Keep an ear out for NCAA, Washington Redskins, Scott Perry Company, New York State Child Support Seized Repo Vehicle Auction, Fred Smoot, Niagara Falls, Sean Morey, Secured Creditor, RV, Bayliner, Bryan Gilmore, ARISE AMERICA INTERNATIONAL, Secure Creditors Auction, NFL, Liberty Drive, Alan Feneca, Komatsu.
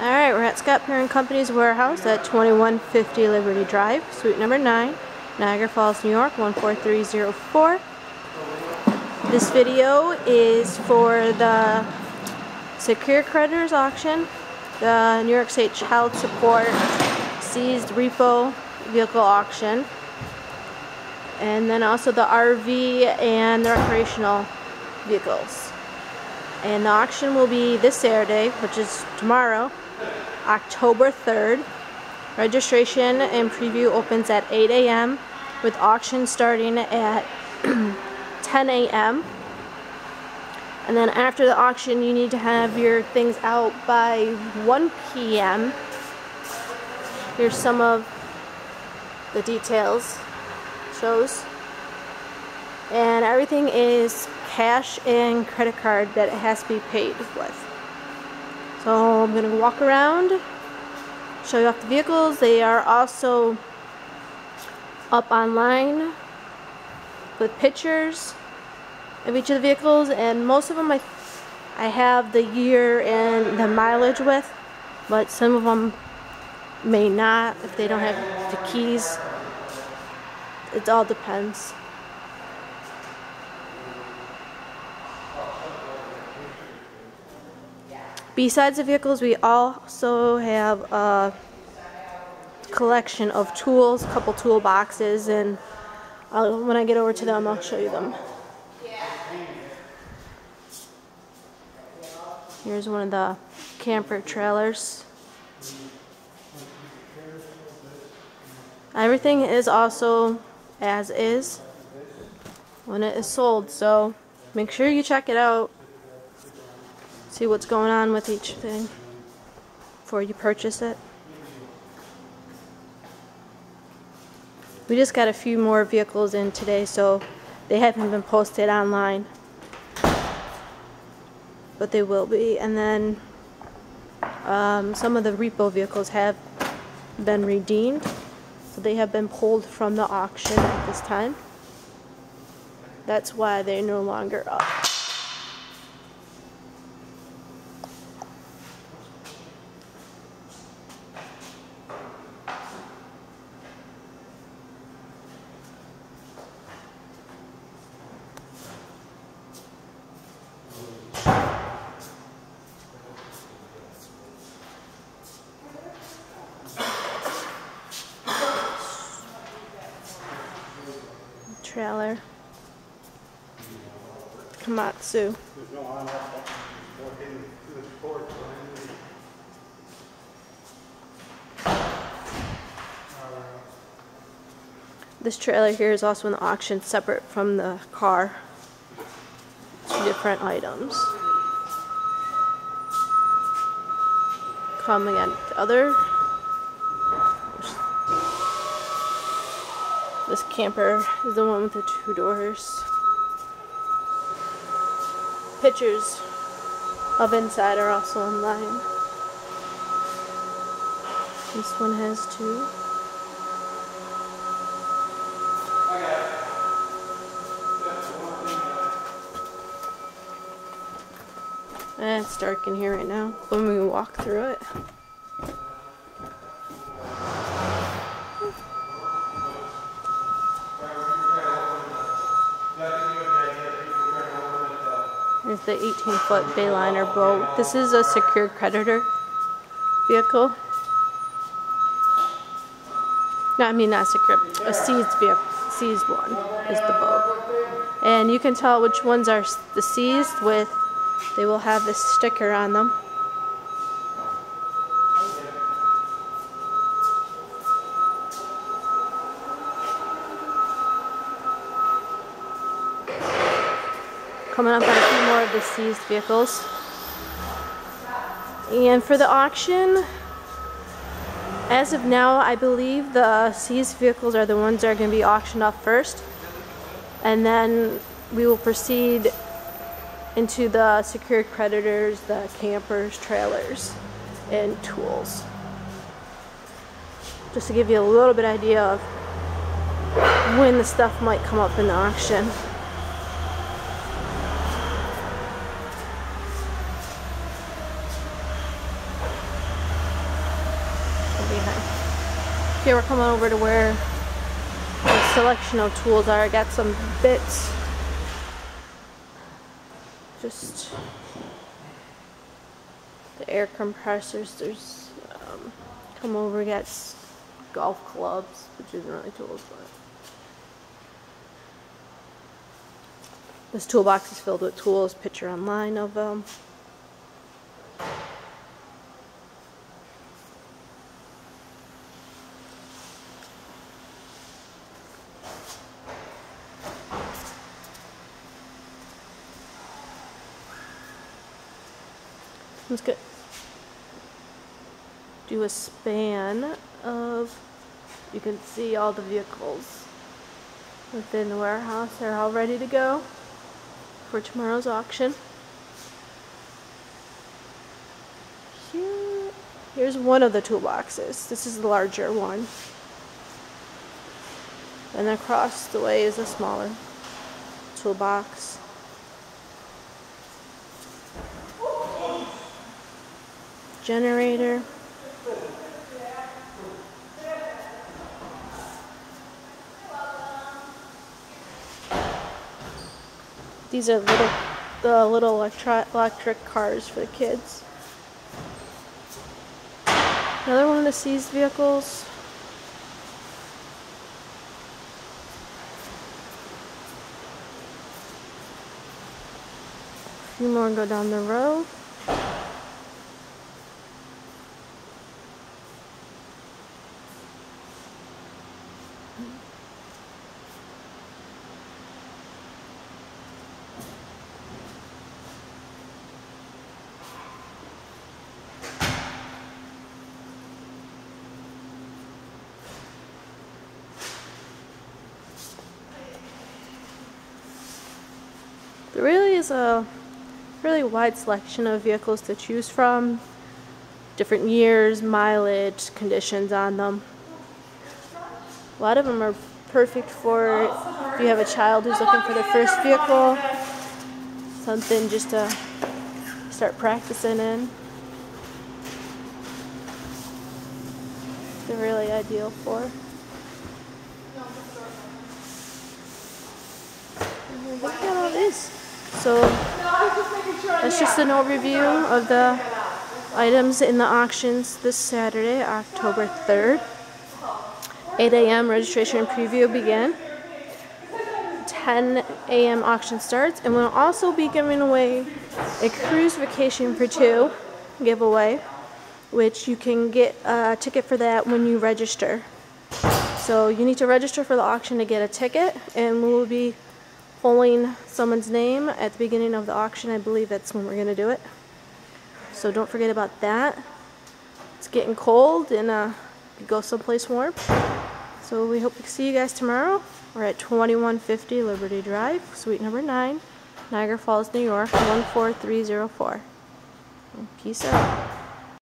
Alright, we're at Scott Perry Company's warehouse at 2150 Liberty Drive, suite number 9, Niagara Falls, New York, 14304. This video is for the Secure Creditors Auction, the New York State Child Support Seized Repo Vehicle Auction, and then also the RV and the recreational vehicles. And the auction will be this Saturday, which is tomorrow, October 3rd. Registration and preview opens at 8 a.m. with auction starting at 10 a.m. And then after the auction, you need to have your things out by 1 p.m. Here's some of the details, shows. And everything is cash and credit card that it has to be paid with. So I'm going to walk around, show you off the vehicles. They are also up online with pictures of each of the vehicles, and most of them I have the year and the mileage with, but some of them may not if they don't have the keys. It all depends. Besides the vehicles, we also have a collection of tools, a couple toolboxes, and when I get over to them, I'll show you them. Here's one of the camper trailers. Everything is also as is when it is sold, so make sure you check it out. See what's going on with each thing before you purchase it. We just got a few more vehicles in today, so they haven't been posted online, but they will be. And then some of the repo vehicles have been redeemed, so they have been pulled from the auction at this time. That's why they're no longer up. Trailer, Komatsu. This trailer here is also in the auction, separate from the car. Two different items. Coming at the other. This camper is the one with the two doors. Pictures of inside are also online. This one has two. And it's dark in here right now when we walk through it. Is the 18-foot Bayliner boat. This is a secured creditor vehicle. No, I mean not secured. A seized vehicle, seized one is the boat. And you can tell which ones are the seized with. They will have this sticker on them. Coming up on a few more of the seized vehicles. And for the auction, as of now, I believe the seized vehicles are the ones that are going to be auctioned off first, and then we will proceed into the secured creditors, the campers, trailers, and tools. Just to give you a little bit idea of when the stuff might come up in the auction. Here we're coming over to where the selection of tools are. I got some bits. Just the air compressors. There's come over, got golf clubs, which isn't really tools, but this toolbox is filled with tools. Picture online of them. I'm just gonna do a span of, you can see all the vehicles within the warehouse. They're all ready to go for tomorrow's auction. Here's one of the toolboxes. This is the larger one. And across the way is a smaller toolbox. Generator. These are the little electric cars for the kids. Another one of the seized vehicles. A few more and go down the road. There really is a really wide selection of vehicles to choose from, different years, mileage, conditions on them. A lot of them are perfect for if you have a child who's looking for their first vehicle, something just to start practicing in. They're really ideal for. Look at all this. So that's just an overview of the items in the auctions this Saturday, October 3rd. 8 a.m. registration and preview begin. 10 a.m. auction starts. And we'll also be giving away a cruise vacation for two giveaway, which you can get a ticket for that when you register. So you need to register for the auction to get a ticket, and we will be polling someone's name at the beginning of the auction. I believe that's when we're going to do it. So don't forget about that. It's getting cold and you go someplace warm. So we hope to see you guys tomorrow. We're at 2150 Liberty Drive, Suite number 9, Niagara Falls, New York, 14304. Peace out.